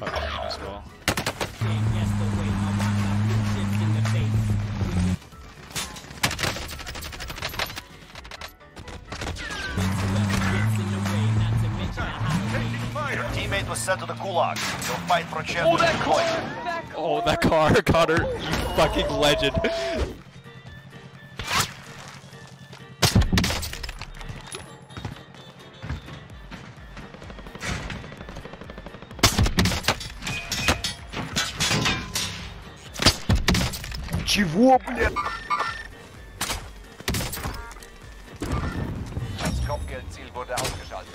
fuck him as well. Your teammate was sent to the gulag. You'll fight for a chance. Oh, that car! Oh, that car, Connor, you fucking legend. Чего, блядь? Das Kopfgeldziel wurde ausgeschaltet.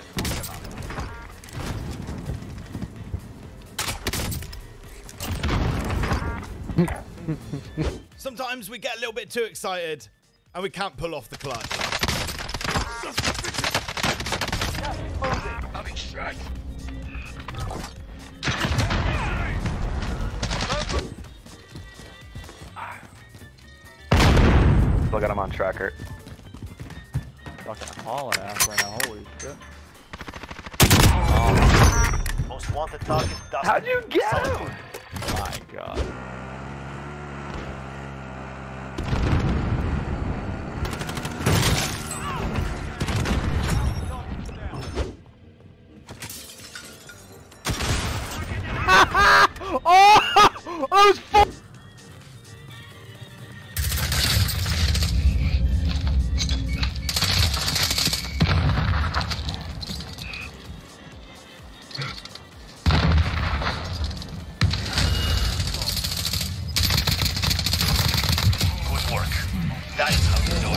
Gut gemacht. Sometimes we get a little bit too excited and we can't pull off the clutch. Still got him on tracker. Fucking hauling ass right now, holy shit. Oh. Most wanted target Dustin. How'd you get him? My god. Oh, I was fucked. Good work. That is how you do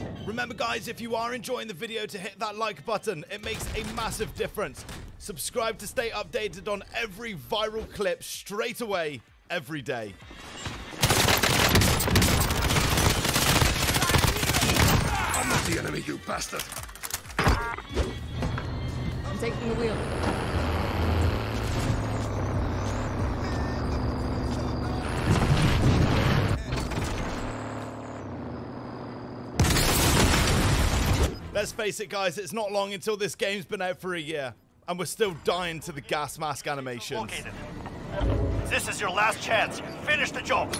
it. Remember, guys, if you are enjoying the video, to hit that like button. It makes a massive difference. Subscribe to stay updated on every viral clip straight away, every day. I'm not the enemy, you bastard. I'm taking the wheel. Let's face it, guys, it's not long until this game's been out for a year. And we're still dying to the gas mask animations. This is your last chance. Finish the job.